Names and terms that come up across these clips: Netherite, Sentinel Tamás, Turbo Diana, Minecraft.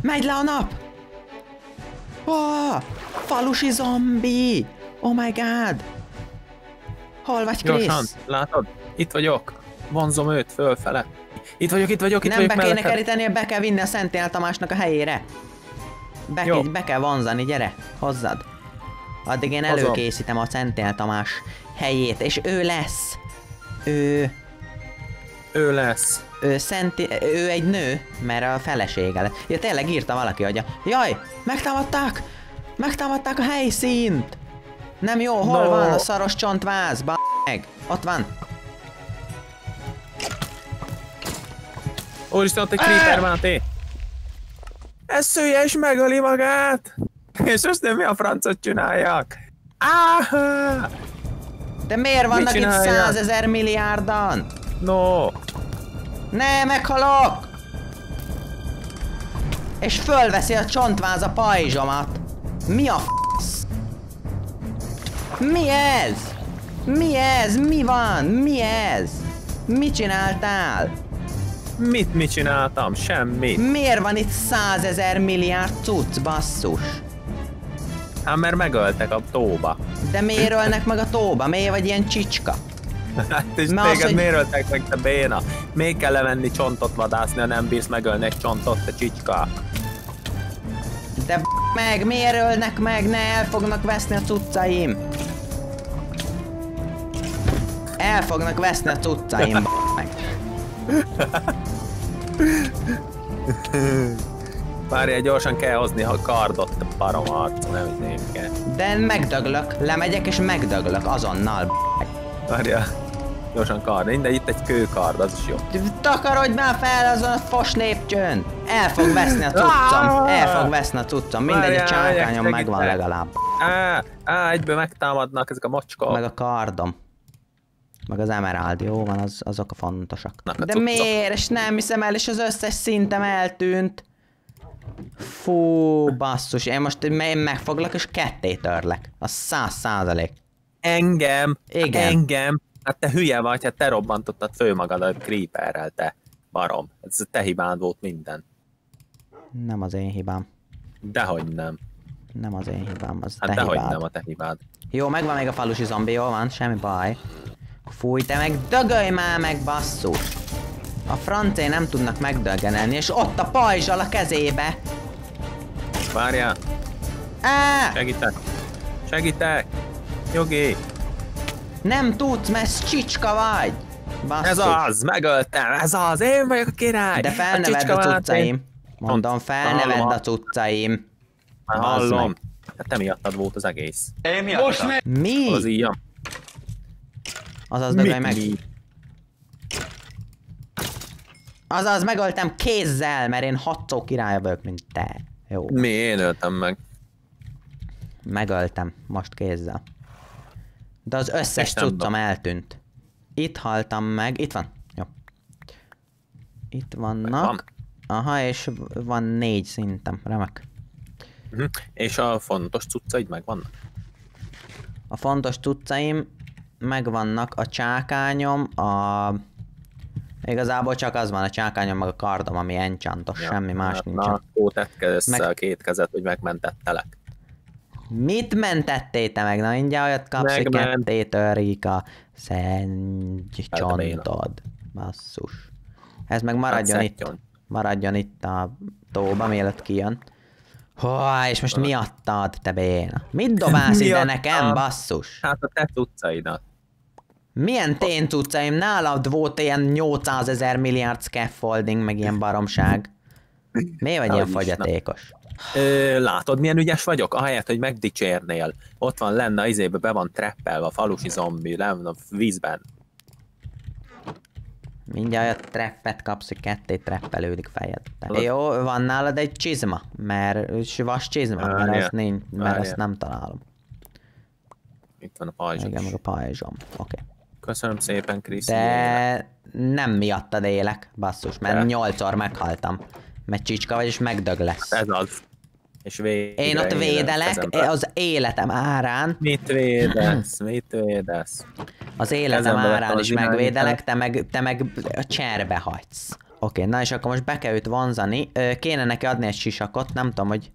Megy le a nap! Oh, falusi zombi! Oh my god! Hol vagy, Krisz? Gyorsan, látod? Itt vagyok. Vonzom őt fölfele. Itt vagyok. Nem be kéne keríteni, be kell vinni a Szentél Tamásnak a helyére. Be kell vonzani, gyere, hozzad. Addig én előkészítem a Szentél Tamás helyét, és ő lesz. Ő egy nő, mert a felesége lesz. Ja, tényleg írta valaki, hogy jaj, megtámadták! Megtámadták a helyszínt! Nem jó, hol van a szaros csontváz? Meg! Ott van! Úristen, ott egy creeper van, té! Ez szülje és megöli magát! És azt nem mi a francot csináljak? Áhá! De miért vannak itt 100 000 milliárdan? No! Ne, meghalok! És fölveszi a csontváz a pajzsomat! Mi a f***? Mi ez? Mi ez? Mi van? Mi ez? Mit csináltál? Mit csináltam? Semmit. Miért van itt 100 000 milliárd cucc, basszus? Hát mert megöltek a tóba. De miért ölnek meg a tóba? Miért vagy ilyen csicska? Hát és téged az, hogy... miért öltek meg, te béna? Még kell levenni csontot vadászni, ha nem bírsz megölni egy csontot, te csicska? De meg, miért ölnek meg? Ne, el fognak veszni a cuccaim. El fognak veszni a cuccaim, meg. Várjál, gyorsan kell hozni a kardot, te parom arc, nem kell. De megdöglök, lemegyek és megdöglök azonnal, meg. Várjál, gyorsan kard, mindegy, itt egy kőkard, az is jó. Takarodj már fel azon a fos lépcsőn! El fog veszni a cuccom, mindegy, a csánkányom megvan legalább. Egyből megtámadnak ezek a mocskok. Meg a kardom. Meg az emerald, jó van, azok a fontosak. De miért? És nem hiszem el, és az összes szintem eltűnt. Fú, basszus, én most megfoglak és ketté törlek. Az 100%. Engem? Igen. Engem? Hát te hülye vagy, hát te robbantottad fő magad a creeperrel, te barom. Ez a te hibád volt minden. Nem az én hibám. Dehogy nem. Nem az én hibám, az hát te hibád. Dehogy nem a te hibád. Jó, megvan még a falusi zombi, jól van, semmi baj. Fúj, te meg dögölj már meg, basszus! A francé nem tudnak megdöggenelni, és ott a pajzsal a kezébe! Várjál! Segítek! Segítek! Jogi! Nem tudsz, mert csicska vagy! Basszus. Ez az! Megöltem! Ez az! Én vagyok a király! De felnevedd a cuccaim! Mondom, felnevedd a cuccaim! Hallom! Hát te miattad volt az egész. Én miattad? Most meg... Mi? Az íjam. Azaz, dögölj meg! Azaz, megöltem kézzel, mert én hatszor királya vagyok, mint te. Jó. Mi? Én öltem meg. Megöltem, most kézzel. De az összes cuccom eltűnt. Itt haltam meg, itt van. Jó. Itt vannak. Aha, és van 4 szintem, remek. És a fontos cuccaid megvannak? A fontos cuccaim megvannak, a csákányom, a... Igazából csak az van, a csákányom meg a kardom, ami enchantos, ja, semmi más nincsen. Na, ó, tedd össze a két kezed, hogy megmentettelek. Mit mentettél te meg? Na, mindjárt olyat kapsz, hogy ketté törik a szentcsontod. Basszus. Ez meg maradjon hát itt. Maradjon itt a tóba, mielőtt kijön. Hoá, és most miattad, te béna? Mit dobálsz ide nekem, basszus? Hát a te cuccaidat. Milyen tén cuccaim? Nálad volt ilyen 800 000 milliárd scaffolding, meg ilyen baromság. Miért vagy ilyen fogyatékos? Látod, milyen ügyes vagyok? Ahelyett, hogy megdicsérnél. Ott van lenne, izébe be van trappelve a falusi zombi, lenne a vízben. Mindjárt a trappet kapsz, hogy ketté trappelődik fejed. Jó, van nálad egy csizma, mert sivas csizma, mert azt nem találom. Itt van a pajzsom. Igen, meg a pajzsom. Oké. Köszönöm szépen, Krisz. De nem miattad élek, basszus, mert 8-szor meghaltam. Mert csicska vagy, és megdög lesz. Ez az. És én ott védelek az életem árán. Mit védesz? Mit védesz? Az életem árán is megvédelek, te meg a cserbe hagysz. Oké, na és akkor most be kell őt vonzani. Kéne neki adni egy sisakot, nem tudom, hogy...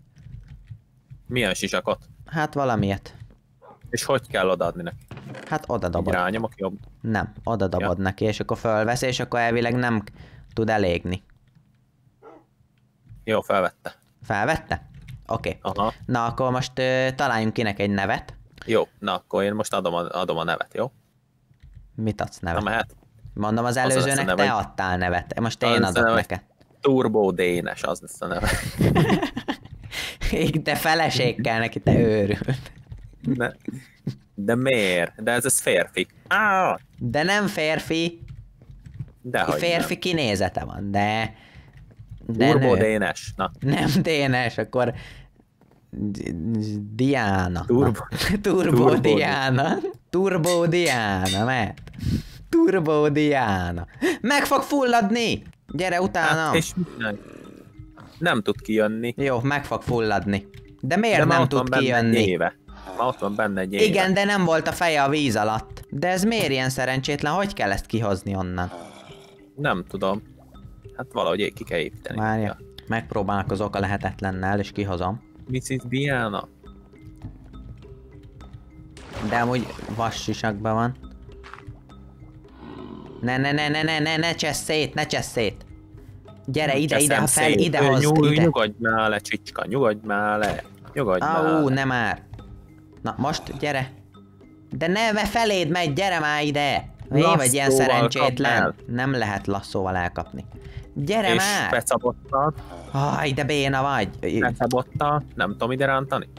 Milyen sisakot? Hát valamilyet. És hogy kell odaadni neki? Hát oda dobod. Irányom, jobb. Nem, oda dobod neki, és akkor fölvesz, és akkor elvileg nem tud elégni. Jó, felvette. Felvette? Oké. Aha. Na akkor most találjunk kinek egy nevet. Jó, na akkor én most adom a nevet, jó? Mit adsz nevet? Na mehet? Mondom, az előzőnek te adtál nevet, most én adok neked. Turbo Dénes, az lesz a neve. De feleség kell neki, te őrült. De miért? De ez férfi. Ah! De nem férfi. Dehogy férfi nem. Kinézete van, de... de Turbo Dénes. Na. Nem Dénes, akkor... Diana. Turbo Diana. Turbo Diana, mert... Turbo Diana. Meg fog fulladni! Gyere utánam! Hát és nem tud kijönni. Jó, meg fog fulladni. De miért de nem tud kijönni? Ma ott van benne egy éve. Igen, de nem volt a feje a víz alatt. De ez miért ilyen szerencsétlen? Hogy kell ezt kihozni onnan? Nem tudom. Hát valahogy ki kell építeni. Várja, megpróbálok az oka lehetetlennel és kihozom. Mrs. Diana. De amúgy vassisakban van. Ne csesz szét, ne csesz szét. Gyere ide, hozd, ide. Nyugodj már le, csicska, nyugodj már le. Nyugodj már le. Au, ne már. Na most, gyere. De ne feléd megy, gyere már ide. Mi vagy ilyen szerencsétlen. Nem lehet lasszóval elkapni. Gyere és már. És becabottad. Haj, de béna vagy. Becabottad, nem tudom ide rántani.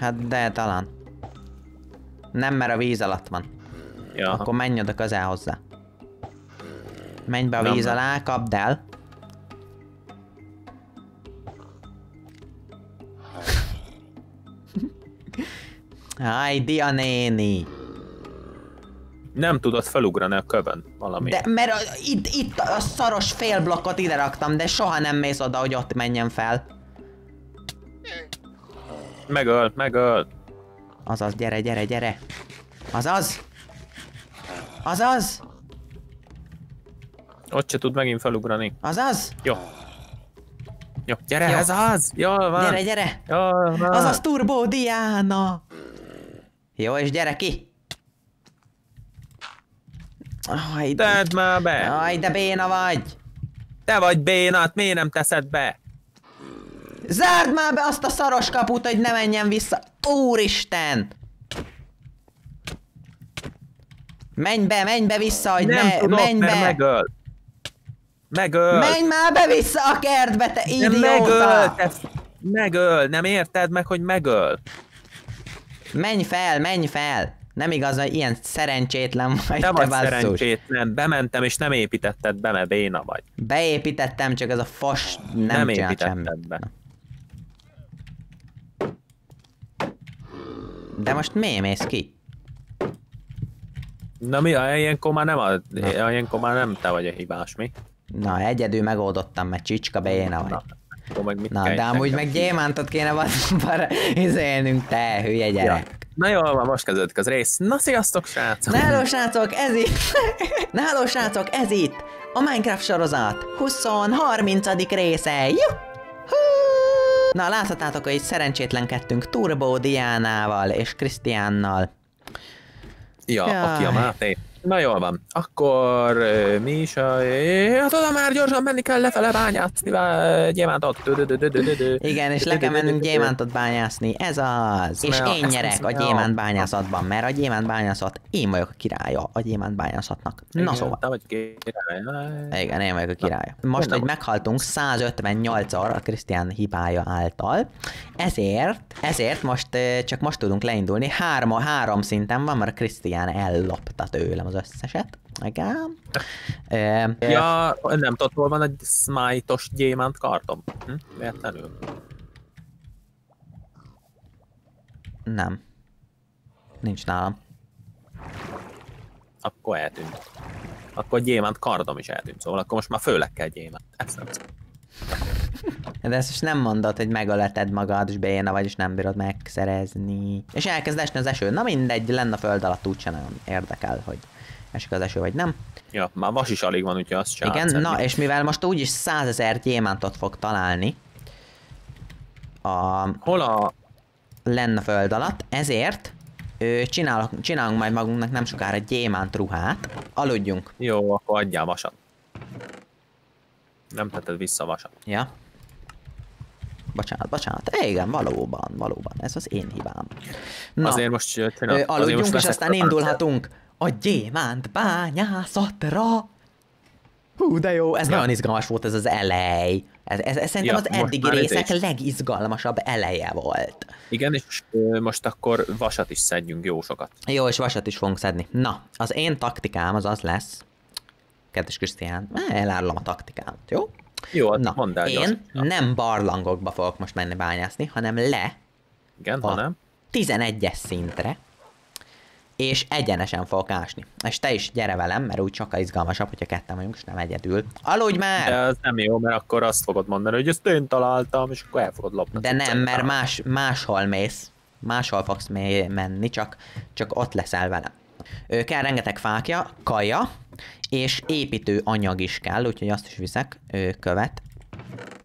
Hát de talán. Nem, mert a víz alatt van. Ja. Akkor menj oda közel hozzá. Menj be a víz alá, kapd el. Háj, Dianéni! Nem tudod felugrani a kövön valami. De mert itt a szaros félblokkot ide raktam, de soha nem mész oda, hogy ott menjen fel. Megöl. Azaz, gyere. Azaz! Ott se tud megint felugrani. Azaz! Jó, gyere! Jó. Azaz! Jól van! Gyere! Jól van. Azaz Turbo Diana! Jó, és gyere ki! Aj, tedd már be! Aj, de béna vagy! Te vagy béna, miért nem teszed be? Zárd már be azt a szaros kaput, hogy ne menjen vissza! Úristen! Menj be vissza, hogy nem ne... tudok, menj be! Megöl! Menj már be vissza a kertbe, te idióta! Megöl! Nem érted meg, hogy megöl? Menj fel! Nem igaz, hogy ilyen szerencsétlen vagy, te vagy basszus. Szerencsétlen, bementem és nem építetted be, mert béna vagy. Beépítettem, csak ez a fos nem építetted be. De most miért mész ki? Na mi, ilyenkor már nem te vagy a hibás, mi? Na, egyedül megoldottam, mert csicska béna vagy. Na, de amúgy meg gyémántot kéne valamire izélnünk, te hülye gyerek. Ja. Na jól van, most kezdődik az rész. Na sziasztok, srácok! Na halló, srácok, ez itt! A Minecraft sorozat 20-30. része! Juhú! Na, láthatátok, hogy itt szerencsétlenkedtünk Turbo Diánával és Krisztiánnal. Ja, aki a Máté. Na jól van, akkor mi is a... Hát oda már gyorsan menni kell lefele bányászni gyémántot. Igen, és le kell mennünk gyémántot bányászni, ez az. És én nyerek a gyémántbányászatban, mert a gyémántbányászat, én vagyok a királya a gyémántbányászatnak. Na szóval. Igen, én vagyok a királya. Most, hogy meghaltunk 158-szor a Krisztián hibája által, ezért most csak most tudunk leindulni. Három szinten van, mert Krisztián ellopta tőlem az összeset. Igen. Ja, nem tudod, hol van egy smite-os gyémánt kartom. Véletlenül. Nem. Nincs nálam. Akkor eltűnt. Akkor gyémánt kardom is eltűnt, szóval akkor most már főleg kell gyémánt. Ezt nem tudom. De ezt most nem mondod, hogy megöleted magad, és béna vagy, és nem bírod megszerezni. És elkezd esni az eső. Na mindegy, lenne a föld alatt, úgyse nagyon érdekel, hogy esik az eső, vagy nem. Ja, már vas is alig van, úgyhogy azt sem. Igen, szedni. Na és mivel most úgyis 100 000 gyémántot fog találni a... Hol a... Lenn a föld alatt, ezért csinálunk majd magunknak nem sokára gyémánt ruhát. Aludjunk. Jó, akkor adjál vasat. Nem tetted vissza vasat. Ja. Bocsánat, bocsánat. Igen, valóban, valóban. Ez az én hibám. Na, azért most csinál, aludjunk, most és aztán indulhatunk a gyémánt bányászatra. Hú, de jó. Ez nagyon izgalmas volt ez az elej. Ez szerintem az eddigi részek legizgalmasabb eleje volt. Igen, és most akkor vasat is szedjünk jó sokat. Jó, és vasat is fogunk szedni. Na, az én taktikám az az lesz, kedves Krisztián, elárulom a taktikámat, jó? Jó, hát na, mondd el, én nem barlangokba fogok most menni bányászni, hanem le. Igen, hanem 11-es szintre, és egyenesen fogok ásni. És te is gyere velem, mert úgy sokkal izgalmasabb, hogyha ketten vagyunk, és nem egyedül. Aludj már! De ez nem jó, mert akkor azt fogod mondani, hogy ezt én találtam, és akkor el fogod lopni. De nem, mert máshol mész. Máshol fogsz menni, csak ott leszel velem. Kell rengeteg fákja, kaja, és építő anyag is kell, úgyhogy azt is viszek, követ.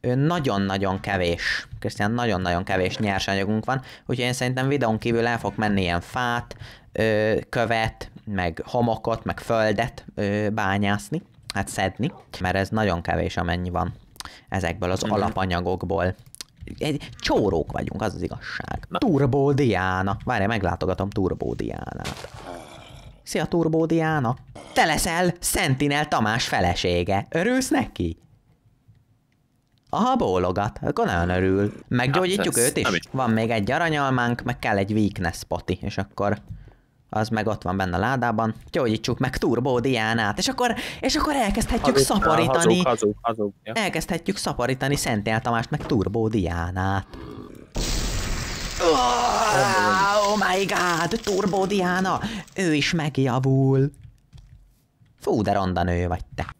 Nagyon-nagyon kevés, Krisztián, nagyon-nagyon kevés nyersanyagunk van, úgyhogy én szerintem videón kívül el fog menni ilyen fát, követ, meg homokot, meg földet bányászni, hát szedni, mert ez nagyon kevés amennyi van ezekből az alapanyagokból. Csórók vagyunk, az az igazság. Turbó Diana, várjál, meglátogatom Turbó Diánát. Szia Turbó Diana! Te leszel Sentinel Tamás felesége, örülsz neki? Aha, bólogat, akkor nagyon örül. Meggyógyítjuk őt is? Van még egy aranyalmánk, meg kell egy weakness poti, és akkor az meg ott van benne a ládában. Gyógyítsuk meg Turbó Diánát, és akkor elkezdhetjük szaporítani. Hazug, ja. Elkezdhetjük szaporítani Sentinel Tamást, meg Turbó Diánát. Oh my god, Turbó Diana, ő is megjavul. Fú, de ronda nő vagy te.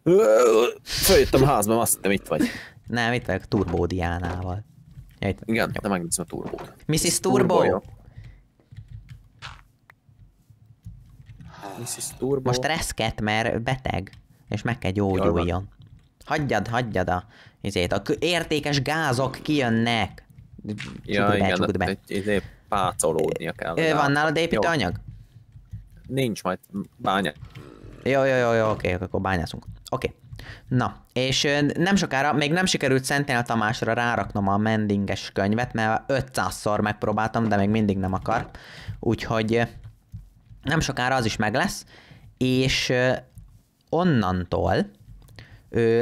Följöttem a házba, azt hittem itt vagy. Nem, itt vagyok Turbó Diánával. Ja, igen, jó. De megnézem a Turbót. Mrs. Turbo? Mrs. Turbo. Most reszket, mert beteg, és meg kell gyógyuljon. Hagyjad a értékes gázok kijönnek. Ja, igen, ezért pácolódnia kell. Van nálad építő anyag? Nincs, majd bánya. Jó, oké, akkor bányászunk. Oké. Na, és nem sokára, még nem sikerült Sentinel Tamásra ráraknom a mendinges könyvet, mert 500-szor megpróbáltam, de még mindig nem akar. Úgyhogy nem sokára az is meg lesz, és onnantól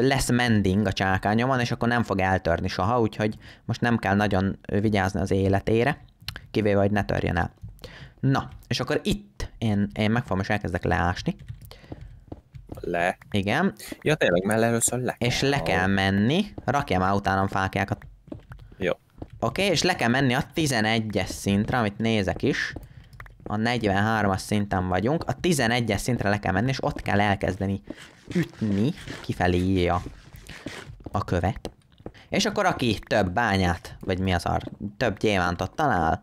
lesz mending a csákányomon, és akkor nem fog eltörni soha, úgyhogy most nem kell nagyon vigyázni az életére, kivéve, hogy ne törjön el. Na, és akkor itt én megfogom, és elkezdek leásni. Le. Igen. Ja, tényleg, mert először le. És le kell menni, rakjam már utánam fákjákat. Jó. Oké, és le kell menni a 11-es szintre, amit nézek is. A 43-as szinten vagyunk. A 11-es szintre le kell menni, és ott kell elkezdeni ütni kifelé a követ. És akkor aki több bányát, vagy mi az a több gyémántot talál,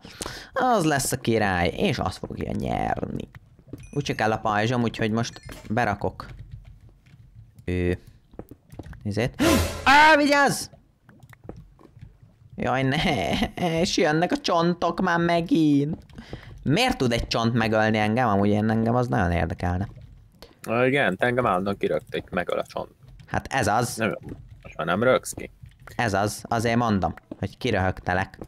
az lesz a király, és az fogja nyerni. Úgyse kell a pajzsom, úgyhogy most berakok. Nézzét. Vigyázz! Jaj, ne! És jönnek a csontok már megint. Miért tud egy csont megölni engem? Amúgy engem az nagyon érdekelne. Igen, engem állandóan kirögték, megöl a csont. Hát ez az. Nem, most már nem rögsz ki. Ez az, azért mondom, hogy kiröhögtelek.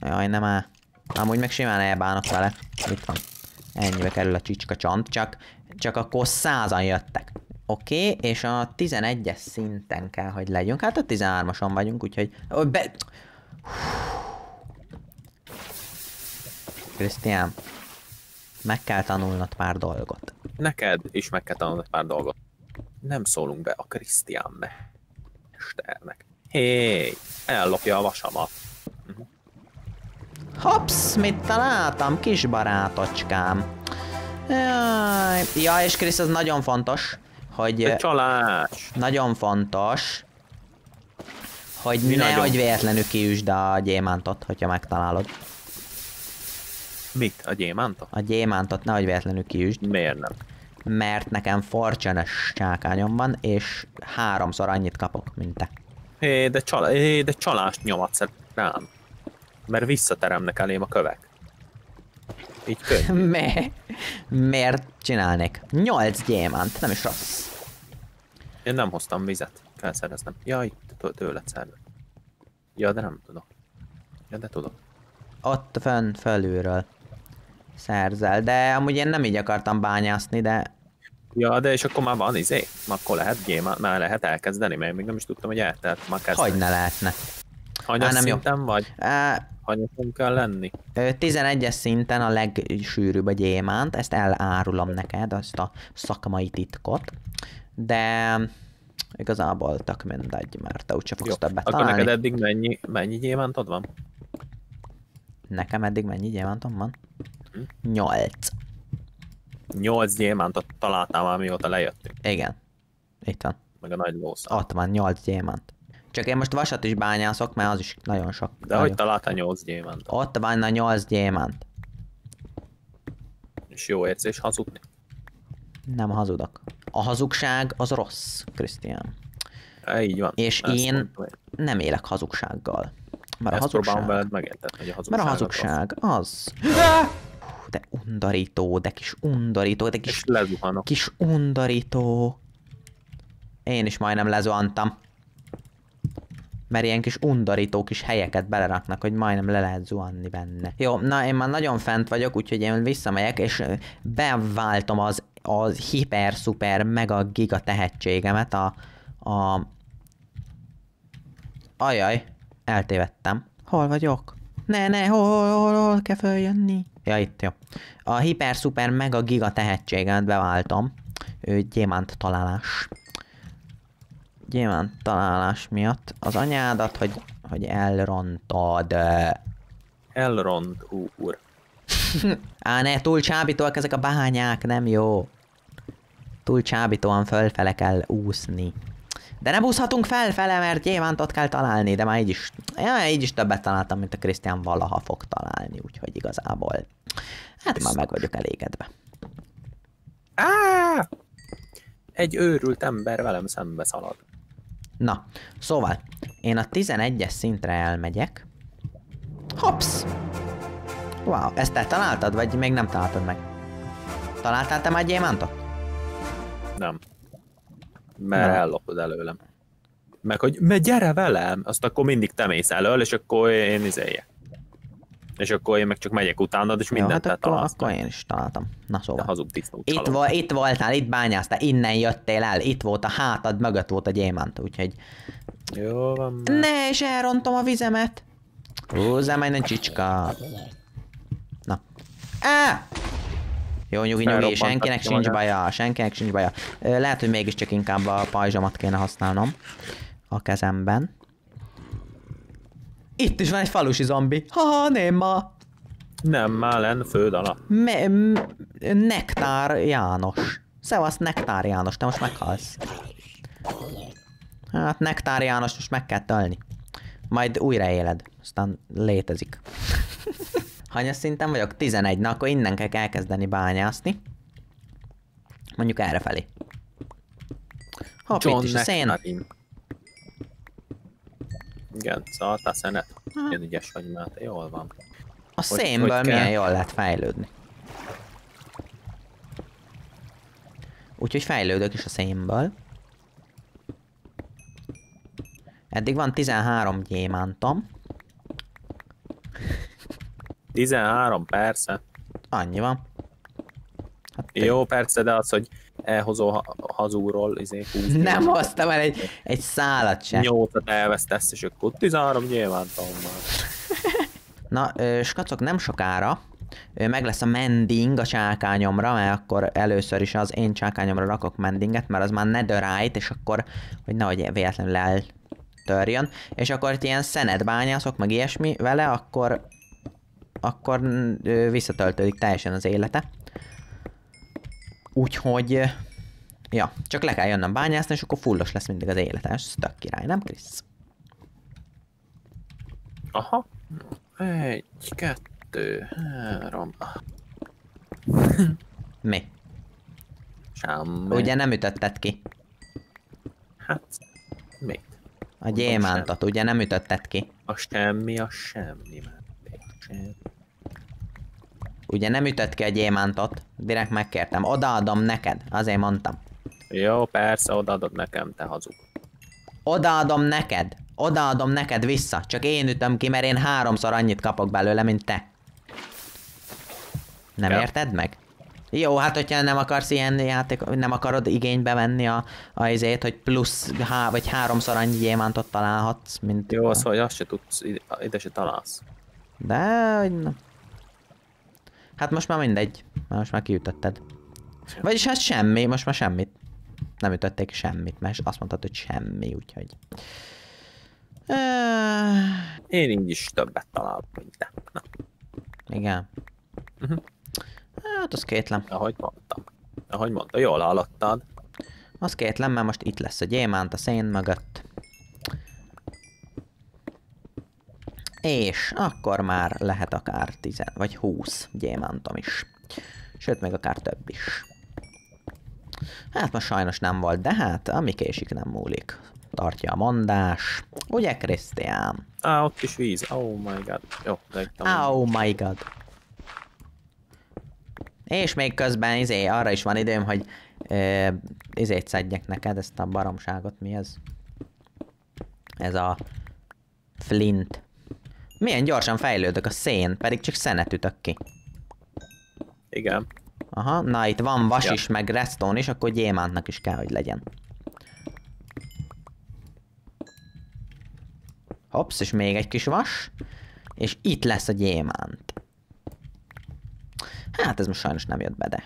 Jaj, nem áll. Amúgy meg simán elbánok vele. Itt van. Ennyibe kerül a csicska csont, csak akkor 100-an jöttek. Oké, és a 11-es szinten kell, hogy legyünk. Hát a 13-ason vagyunk, úgyhogy... Krisztián, meg kell tanulnod pár dolgot. Neked is meg kell tanulnod pár dolgot. Nem szólunk be a Krisztián mesternek. Hé, ellopja a vasamat. Hops, mit találtam, kis barátocskám. Jaj, ja, és Krisz, az nagyon fontos, hogy... Csalás! Nagyon fontos, hogy nehogy véletlenül kiüsd a gyémántot, hogyha megtalálod. Mit? A gyémántot? A gyémántot nehogy véletlenül kiüsd. Miért nem? Mert nekem fortune-es csákányom van, és 3-szor annyit kapok, mint te. Hé, de, csalást nyomatsz rám. Mert visszateremnek elém a kövek. Így könnyű. Miért csinálnék? 8 gyémánt, nem is rossz. Én nem hoztam vizet, felszereznem. Jaj, tőled szerve. Ja, de nem tudok. Ja, de tudok. Ott fönn felülről szerzel, de amúgy én nem így akartam bányászni, de... Ja, de és akkor már van izé? Akkor lehet gyémánt, már lehet elkezdeni, mert még nem is tudtam, hogy eltelt már kezdeni. Hogyne lehetne. Hanyas szinten vagy? Hanyason kell lenni? 11-es szinten a legsűrűbb a gyémánt, ezt elárulom neked, azt a szakmai titkot. De igazából tök mindegy, mert te úgyse fogsz többet találni. Akkor neked eddig mennyi gyémántod van? Nekem eddig mennyi gyémántom van? 8. 8 gyémántot találtál már, mióta lejöttünk. Igen. Itt van. Meg a nagy lószám. Ott van, 8 gyémánt. Csak én most vasat is bányászok, mert az is nagyon sok. De nagyon... hogy találtál 8 gyémántot? Ott van a 8 gyémánt. És jó érzés hazudni? Nem hazudok. A hazugság az rossz, Krisztián. Így van. És én nem élek hazugsággal. Mert ezt a hazugság... veled megértett, hogy a hazugság. Mert a hazugság az... De undorító, de kis undorító, de kis... Kis undorító. Én is majdnem lezuhantam. Mert ilyen kis undorító kis helyeket beleraknak, hogy majdnem le lehet zuhanni benne. Jó, na én már nagyon fent vagyok, úgyhogy én visszamegyek, és beváltom az hiper, szuper, mega giga tehetségemet Ajaj, eltévedtem. Hol vagyok? Ne, hol kell följönni? Ja, itt jó. A hiper, szuper, mega giga tehetségemet beváltom. Gyémánt találás. Gyémánt találás miatt az anyádat, hogy elrontod. Elront úr. Á, ne, túl csábítóak ezek a bányák, nem jó. Túl csábítóan fölfele kell úszni. De nem úszhatunk felfele, mert gyémántot kell találni, de már így is, ja, így is többet találtam, mint a Krisztián valaha fog találni, úgyhogy igazából. Hát már meg vagyok elégedve. Áááá! Egy őrült ember velem szembe szalad. Na, szóval, én a 11-es szintre elmegyek. Hopsz! Wow, ezt te találtad, vagy még nem találtad meg? Találtál te már gyémántot? Nem. Mert ellopod előlem. Meg hogy, gyere velem! Azt akkor mindig te mész elől, és akkor én izéljek. És akkor én meg csak megyek utánad, és mindent eltaláltam. Akkor én is találtam. Na szóval. Hazugtisztó, itt voltál, itt bányáztál, innen jöttél el, itt volt a hátad, mögött volt a gyémánt, úgyhogy... Jó van. Ne, és elrontom a vizemet! Húzzá majd a csicska! Na. Jó, nyugi, senkinek sincs baja, senkinek sincs baja. Lehet, hogy mégiscsak inkább a pajzsomat kéne használnom a kezemben. Itt is van egy falusi zombi. Haha, néma. Nem, már lenn föld alatt. Nektár János. Szevasz, Nektár János, te most meghalsz. Hát Nektár János most meg kell tölni. Majd újraéled, aztán létezik. Hanyas szinten vagyok? 11, na akkor innen kell elkezdeni bányászni. Mondjuk errefelé. Hopp, itt is a szén. Igen, szartál szenet. Ilyen ügyes vagy, mert jól van. A szénből milyen jól lehet fejlődni. Úgyhogy fejlődök is a szénből. Eddig van 13 gyémántom. 13 persze. Annyi van. Hát jó, persze, de az, hogy elhozol hazúról, izé, 20. Nem hoztam el egy szálat sem. 8-at elvesztesz, és akkor 13 gyémántom van. Na, skacok, nem sokára meg lesz a mending a csákányomra, mert akkor először is az én csákányomra rakok mendinget, mert az már netherite, és akkor, hogy nehogy véletlenül eltörjön. És akkor ilyen szenet bányászok, meg ilyesmi vele, akkor visszatöltődik teljesen az élete. Úgyhogy, ja, csak le kell jönnöm bányászni, és akkor fullos lesz mindig az élete, ez tök király, nem Krisz? Aha. 1, 2, 2, 3. Mi? Semmi. Ugye nem ütötted ki? Hát... Mit? A gyémántot, ugye nem ütötted ki? A semmi mellé. Ugye nem ütött ki a gyémántot? Direkt megkértem. Odaadom neked, azért mondtam. Jó, persze, odaadod nekem, te hazug. Odaadom neked! Odaadom neked vissza, csak én ütöm ki, mert én 3-szor annyit kapok belőle, mint te. Nem érted meg? Jó, hát hogyha nem akarsz ilyen játékot, nem akarod igénybe venni a izét, hogy plusz vagy 3-szor annyi gyémántot találhatsz, mint... Jó, az, hogy azt se tudsz, ide se találsz. De, hogy nem. Hát most már mindegy, most már kiütötted. Vagyis hát semmi, most már semmit. Nem ütötték semmit, mert azt mondtad, hogy semmi, úgyhogy... Én így is többet találok, mint te. Na. Igen. Hát az kétlem. Ahogy mondtam. Ahogy mondta, jól hallottad. Az kétlem, mert most itt lesz a gyémánt a szén mögött. És akkor már lehet akár 10 vagy 20 gyémántom is. Sőt, még akár több is. Hát most sajnos nem volt, de hát ami késik nem múlik. Tartja a mondás. Ugye, Krisztián? Á, ott is víz. Oh my god. Jó, oh my god. És még közben izé, arra is van időm, hogy izét szedjek neked, ezt a baromságot. Mi ez? Ez a flint. Milyen gyorsan fejlődök a szén, pedig csak szenet ütök ki. Igen. Aha, na itt van vas is, meg redstone is, akkor gyémántnak is kell, hogy legyen. Hopsz, és még egy kis vas. És itt lesz a gyémánt. Hát ez most sajnos nem jött be, de...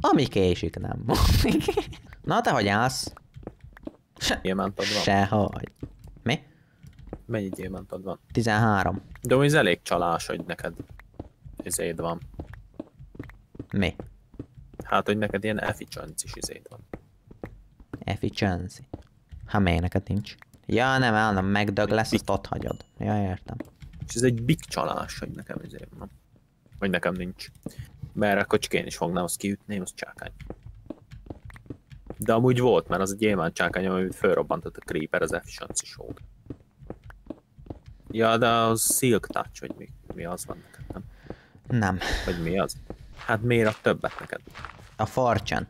Ami késik, nem. Na, te hogy állsz? Gyémántod van. Sehogy. Mi? Mennyi gyémántod van? 13. De ez elég csalás, hogy neked izéd van. Mi? Hát, hogy neked ilyen efficiency-s izéd van. Efficiency? Hát miért neked nincs? Ja, nem, állam, megdög lesz, azt ott hagyod. Ja, értem. És ez egy big csalás, hogy nekem ezért van. Vagy nekem nincs. Mert akkor csak én is fognám, azt kiütném, az csákány. De amúgy volt, mert az egy gyémánt csákány, amit fölrobbantott a creeper, az efficiency show. Ja, de az silk touch, hogy mi az van neked, nem? Nem. Vagy mi az? Hát miért a többet neked? A fortune.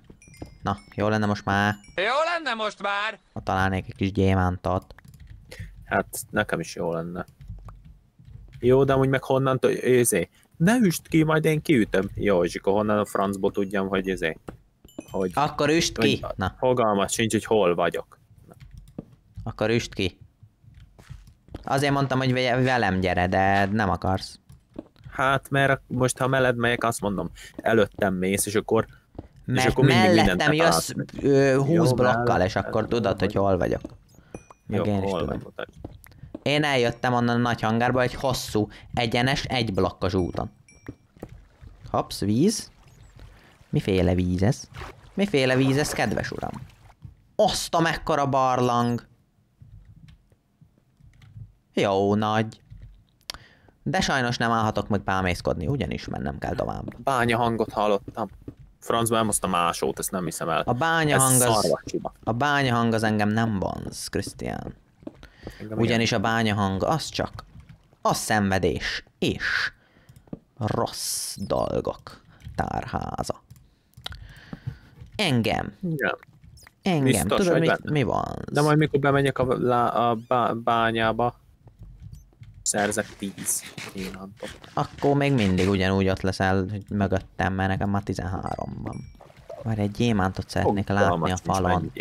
Na, jó lenne most már. Jó lenne most már! Ha találnék egy kis gyémántot. Hát, nekem is jó lenne. Jó, de amúgy meg honnantól, ne üst ki, majd én kiütöm. Jó, és akkor honnan a francból tudjam, hogy hogy akkor üst ki! Hogy, na. Fogalmas sincs, hogy hol vagyok. Na. Akkor üst ki. Azért mondtam, hogy velem gyere, de nem akarsz. Hát, mert most ha melled megyek, azt mondom, előttem mész, és akkor... Mert mellettem jössz 20 blokkal, és akkor tudod, hogy hol vagyok. Meg én is tudom. Én eljöttem onnan a nagy hangárba egy hosszú, egyenes, egy blokkos úton. Hopsz, víz. Miféle víz ez? Miféle víz ez, kedves uram? Osztam ekkora barlang! Jó nagy. De sajnos nem állhatok meg bámészkodni, ugyanis mennem kell tovább. Bánya hangot hallottam. Francba elmozta másót, ezt nem hiszem el. A bányahang az engem nem vonz, Krisztián. Ugyanis a bányahang az csak a szenvedés és rossz dolgok tárháza. Engem. Igen. Engem. Biztos, tudod, mi van? De majd mikor bemegyek a bányába, szerzek 10 pillantot. Akkor még mindig ugyanúgy ott leszel mögöttem, mert nekem már 13 van. Már egy gyémántot szeretnék látni a falon.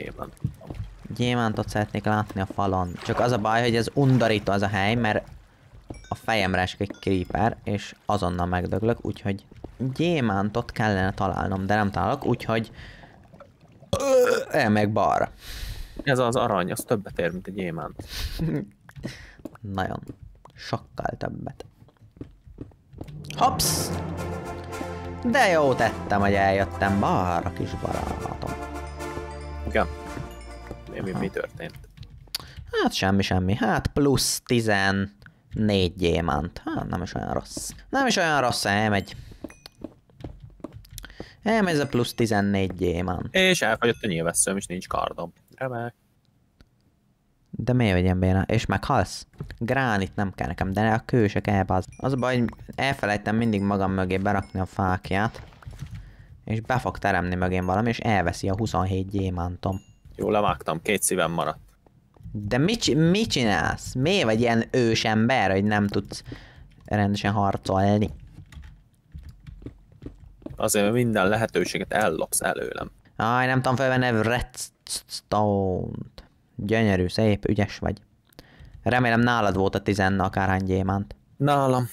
Gyémántot szeretnék látni a falon. Csak az a baj, hogy ez undorító az a hely, mert a fejemre esik egy creeper, és azonnal megdöglök, úgyhogy gyémántot kellene találnom, de nem találok, úgyhogy elmegyek balra. Ez az arany, az többet ér, mint egy gyémánt. Nagyon. Sokkal többet. Hopsz! De jó tettem, hogy eljöttem balra, kis barátom. Igen. Mi történt? Hát semmi. Hát plusz 10 4 gyémánt. Hát nem is olyan rossz. Nem is olyan rossz, elmegy. Elmegy ez a plusz 14 gyémánt. És elfogyott a nyilvesszőm, és nincs kardom. Remek. De miért vegyem béna? És meghalsz? Gránit nem kell nekem, de a kősök elbáz. Az a baj, hogy elfelejtem mindig magam mögé berakni a fákját. És be fog teremni mögém valami, és elveszi a 27 gyémántom. Jó, levágtam, 2 szívem maradt. De mit csinálsz? Miért vagy ilyen ősember, hogy nem tudsz rendesen harcolni? Azért minden lehetőséget ellopsz előlem. Aj, nem tudom felvenni redstone-t. Gyönyörű, szép, ügyes vagy. Remélem nálad volt a 10 akárhány gyémánt. Nálam.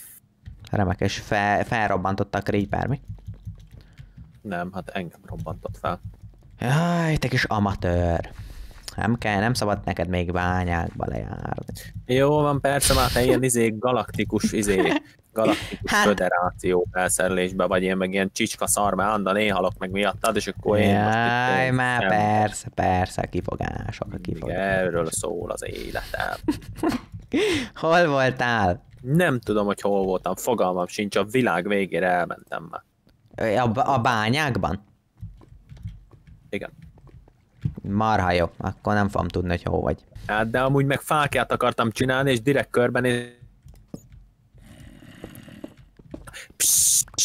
Remek, és felrobbantotta a creeper, mi? Nem, hát engem robbantott fel. Jaj, te kis amatőr. Nem kell, nem szabad neked még bányákba lejárni. Jó van, persze, már te ilyen galaktikus hát... föderáció felszerelésbe vagy, én meg ilyen csicska szarmá, anda néhalok meg miattad, és akkor én jaj, már nem... persze, a kifogások. Erről szól az életem. Hol voltál? Nem tudom, hogy hol voltam, fogalmam sincs, a világ végére elmentem már. A bányákban? Igen. Marha jó, akkor nem fogom tudni, hogy hol vagy. Hát de amúgy meg fákját akartam csinálni, és direkt körben...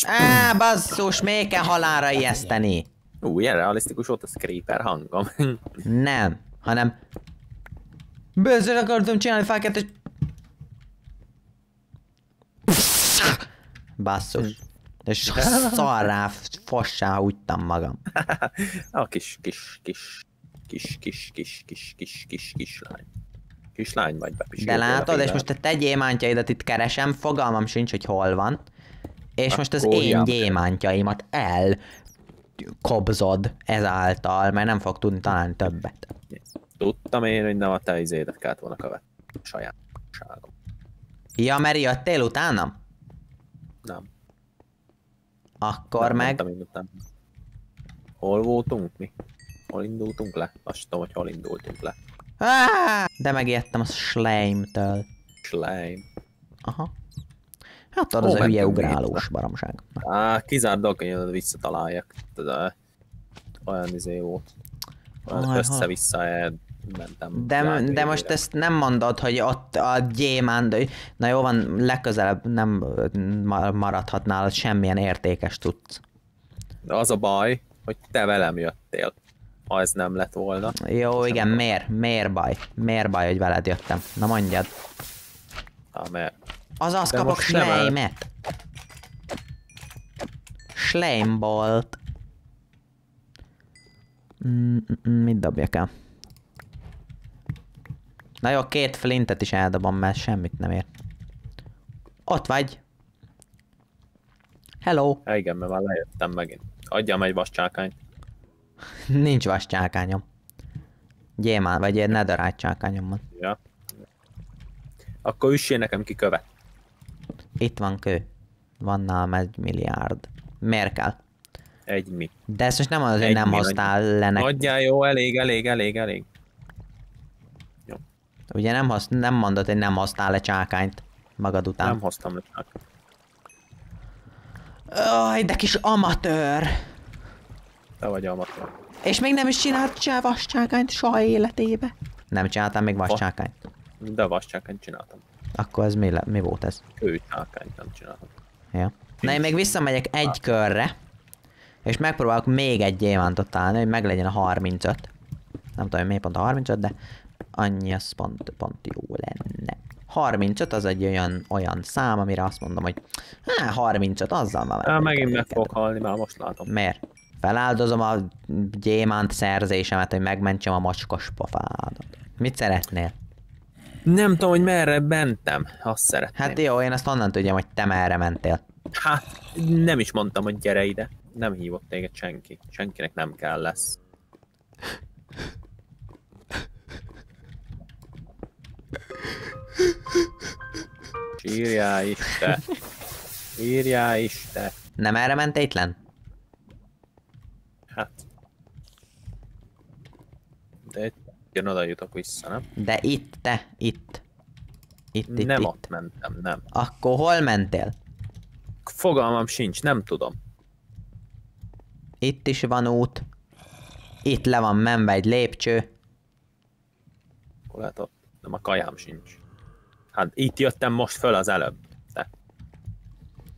Á, basszus, még kell halálra ijeszteni. Ú, ilyen realisztikus volt a creeper hangom. Nem, hanem... Bőzőn akartam csinálni fákját, és... Basszus. És szarrá, fossá húgytam magam. A kislány. Kislány vagy bepisíltél. De látod, és most a te gyémántjaidat itt keresem, fogalmam sincs, hogy hol van. És most az én gyémántjaimat elkobzod ezáltal, mert nem fog tudni találni többet. Tudtam én, hogy nem a te izédet kellett volna követni. Sajátságom. Ja, mert jöttél utánam? Nem. Akkor nem, meg... Mondtam. Hol voltunk mi? Hol indultunk le? Azt tudom, hogy hol indultunk le. De megijedtem a slime-től. Slime. Aha. Hát az a hülye ugrálós baromság. Kizárt dolog, hogy visszataláljak. Olyan izé volt. Össze-vissza mentem. De most ezt nem mondod, hogy ott a gyémánt... Na jó van, legközelebb nem maradhat nálad semmilyen értékes tudsz. De az a baj, hogy te velem jöttél. Ha ez nem lett volna. Jó, igen, miért? Miért baj? Miért baj, hogy veled jöttem? Na mondjad. Na, mert... Azaz kapok slime-et. Slime-bolt. Mit dobjak el? Na jó, 2 flintet is eldobom, mert semmit nem ér. Ott vagy. Hello. Ja, igen, mert már lejöttem megint. Adjam egy vascsákányt. Nincs vascsákányom. Gyémán, vagy egy netherite csákányom van. Ja. Akkor üssél nekem ki követ. Itt van kő. Van nálam 1 milliárd. Miért kell? 1 mi. De ezt most nem az, hogy nem hoztál le nekem. Adjál, jó, elég. Jó. Ugye nem mondod, hogy nem hoztál le csákányt magad után. Nem hoztam le csákányt. Aj, de kis amatőr! Te vagy amatőr. És még nem is csinált se vascsákányt soha életébe. Nem csináltam még vascsákányt. De vascsákányt csináltam. Akkor ez mi volt ez? Kőcsákányt nem csináltam. Ja. Na én még visszamegyek egy körre, és megpróbálok még egy gyémántot találni, hogy meglegyen a 35. Nem tudom, miért pont a 35, de annyi az pont jó lenne. 35 az egy olyan szám, amire azt mondom, hogy 35, azzal már... Há, megint meg fogok halni, már most látom. Miért? Feláldozom a gyémánt szerzésemet, hogy megmentsem a macskos pofádat. Mit szeretnél? Nem tudom, hogy merre mentem, azt szeretném. Hát jó, én azt onnan tudjam, hogy te merre mentél. Hát, nem is mondtam, hogy gyere ide. Nem hívott téged senki. Senkinek nem kell lesz. Sírjál is te. Sírjál is te. Nem erre mentétlen? Hát. De itt jön, oda jutok vissza, nem? De itt, te, itt. Itt. Nem ott mentem, nem. Akkor hol mentél? Fogalmam sincs, nem tudom. Itt is van út. Itt le van menve egy lépcső. Hol lehet ott? Nem, a kajám sincs. Hát itt jöttem most föl az előbb. De.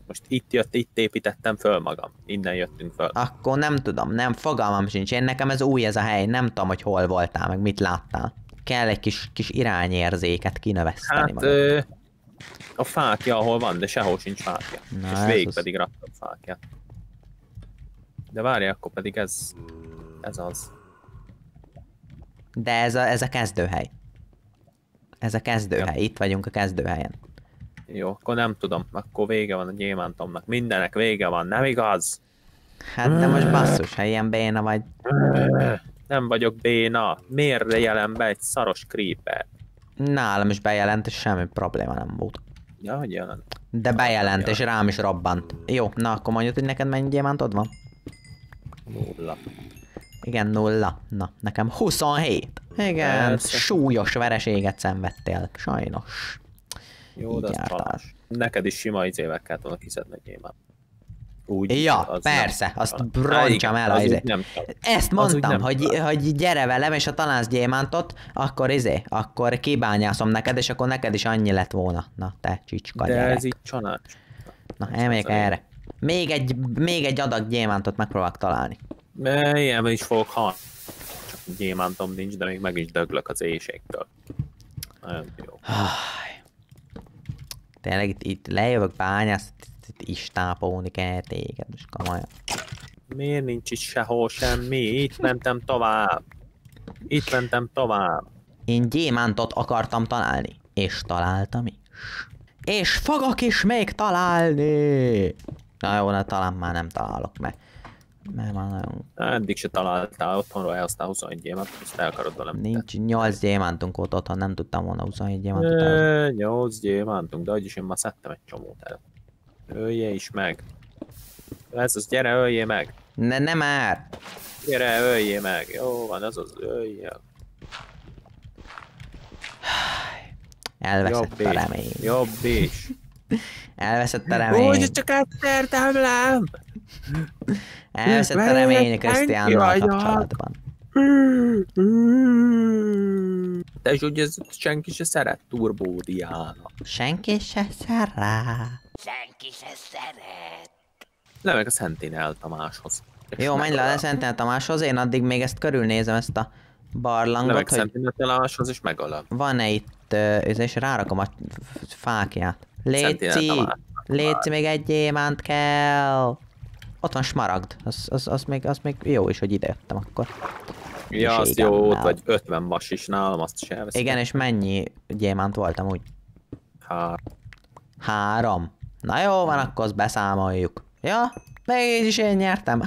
Most itt építettem föl magam. Innen jöttünk föl. Akkor nem tudom, nem, fogalmam sincs. Én nekem ez új ez a hely, nem tudom, hogy hol voltál, meg mit láttál. Kell egy kis irányérzéket kinöveszteni. Hát magad. A fákja ahol van, de sehol sincs fákja. Na, és végig az... pedig raktam fákját. De várj, akkor pedig ez az. De ez a kezdőhely. Ez a kezdőhely, itt vagyunk a kezdőhelyen. Jó, akkor nem tudom, akkor vége van a gyémántomnak. Mindenek vége van, nem igaz? Hát de most basszus, ha ilyen béna vagy. Nem vagyok béna. Miért jelent be egy szaros creeper? Nálam is bejelent, és semmi probléma nem volt. Ja, hogy jelent? De bejelent, és rám is robbant. Jó, na akkor mondjuk, hogy neked mennyi gyémántod van? 0. Igen, 0. Na, nekem 27. Igen, persze. Súlyos vereséget szenvedtél. Sajnos. Jó, de neked is sima izével kellett volna kiszedni gyémánt. Úgy, ja, az persze, nem azt broncsam el az izét. Ezt mondtam, hogy gyere velem, és ha találsz gyémántot, akkor akkor kibányászom neked, és akkor neked is annyi lett volna. Na te csicska gyerek. De ez így csanács. Na, elmegyek erre. Még egy adag gyémántot megpróbálok találni. Ilyen is fogok halni. Csak gyémántom nincs, de még meg is döglök az éjségtől. Nagyon jó. Tényleg itt lejövök bányászni. Itt is tápolni kell téged, most komolyan. Miért nincs itt sehol semmi? Itt mentem tovább. Itt mentem tovább. Én gyémántot akartam találni. És találtam is. És fogok is még találni! Na jó, na talán már nem találok meg. Mert már nagyon... Eddig se találtál, otthonról elhoztál 21 gyémántot, ezt el akarod velem. Nincs, 8 gyémántunk volt otthon, nem tudtam volna 21 gyémántot elhozni. 8 gyémántunk, de úgyis én már szedtem egy csomót el. Ölje is meg. Ez az, gyere, öljé meg. Ne már. Gyere, öljé meg. Jó van, ez az, öljél. Elveszett a remény. Jobb is. Elveszett a remény. Úgy csak eltértem lám. Elveszett a remény Krisztiánnal kapcsolatban. De és ugye senki se szeret Turbó Diána. Senki se szeret. Senki se szeret. Nem, meg a Sentinel Tamáshoz. Jó, menj le a Sentinel Tamáshoz, én addig még ezt körülnézem, ezt a barlangot, hogy... Sentinel Tamáshoz is megalap. Van-e itt, és rárakom a fákját. Léci, még egy gyémánt kell. Ott van smaragd, az még jó is, hogy ide jöttem akkor. Ja, az jó, ott vagy 50 vas is nálam, azt sem veszem. Igen, és mennyi gyémánt voltam úgy? 3. Na jó van, akkor azt beszámoljuk. Ja, mégis én nyertem.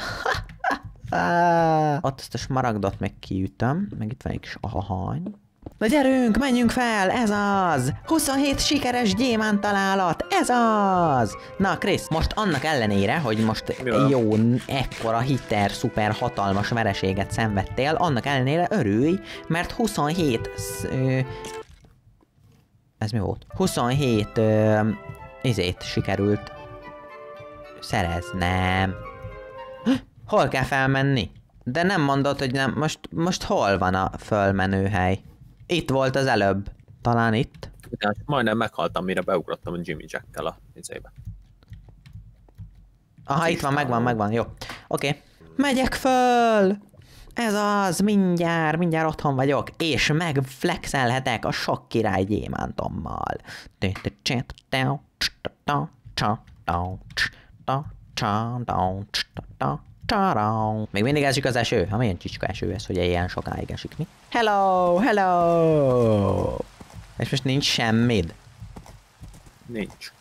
Ott ezt a smaragdot meg kiütöm, meg itt van egy kis ahahany. Na gyerünk, menjünk fel, ez az! 27 sikeres gyémánt találat, ez az! Na Krisz, most annak ellenére, hogy most jó, ekkora hiter, szuper hatalmas vereséget szenvedtél, annak ellenére örülj, mert 27... ez mi volt? 27 izét sikerült szereznem. Hol kell felmenni? De nem mondod, hogy nem, most hol van a fölmenőhely? Itt volt az előbb. Talán itt? Ja, majdnem meghaltam, mire beugrottam a Jimmy Jack-kel a izébe. Aha, itt van, megvan, jó. Oké. Megyek föl! Ez az, mindjárt otthon vagyok, és megflexelhetek a sok király gyémántommal. Még mindig esik az eső. Ha milyen csicska eső ez, hogy ilyen sokáig esik, mi? Hello! És most nincs semmid. Nincs.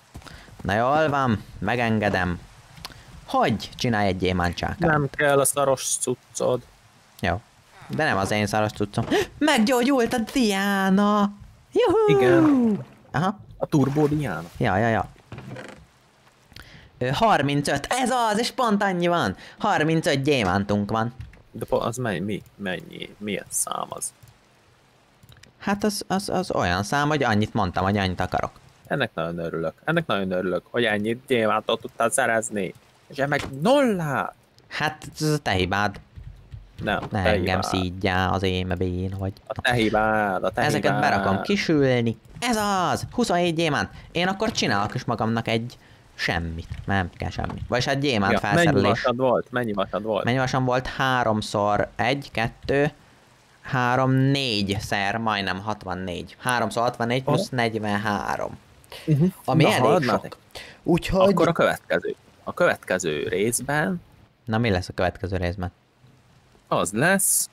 Na jól van, megengedem. Hogy csinálj egy gyémántcsákát? Nem kell a szaros cuccod. Jó. De nem az én szaros cuccom. Meggyógyult a Diana! Juhu! Igen. Aha. A Turbó Diana. Ja. 35, ez az, és pont annyi van. 35 gyémántunk van. De az mennyi? Milyen szám az? Hát az olyan szám, hogy annyit mondtam, hogy annyit akarok. Ennek nagyon örülök. Ennek nagyon örülök, hogy ennyit gyémántot tudtál szerezni. És meg nullát! Hát ez a te hibád. Nem, ne te engem szígyjál az émebén, hogy... A te hibád, a te ezeket hibád. Berakom kisülni. Ez az! 27 gyémánt. Én akkor csinálok is magamnak egy... semmit. Nem kell semmit. Vagyis hát gyémánt felszerelés. Mennyi vasad volt? Mennyi vasad volt? Mennyi vasam volt? 3x1, 2, 3, 4-szer, majdnem 64. 3x64 plusz 43. Ami na, elég sok. Úgyhogy... Akkor a következő. A következő részben... Na mi lesz a következő részben? Az lesz,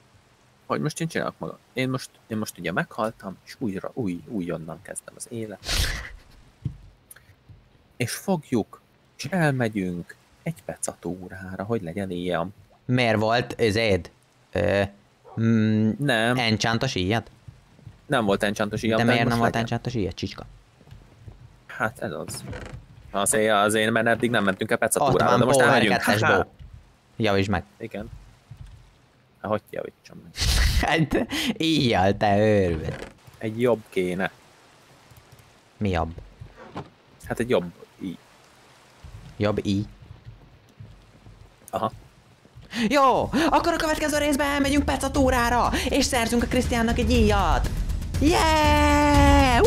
hogy most én csinálok magam. Én most ugye meghaltam, és újonnan kezdtem az életet. És fogjuk, és elmegyünk egy pecatúrára, hogy legyen ilyen. Miért volt ezéd? Nem. Enchántos ilyet? Nem volt enchántos ilyet. De miért nem volt enchántos ilyet, csicska? Hát ez az. Azért, mert eddig nem mentünk a pecatúrára, de most elmegyünk. Javítsd meg. Igen. Hát hogy javítsam meg? Hát íjjal, te őrült. Egy jobb kéne. Mi jobb? Hát egy jobb i. Jobb i? Aha. Jó! Akkor a következő részben elmegyünk pecatúrára, és szerzünk a Krisztiánnak egy íjat! Yeah!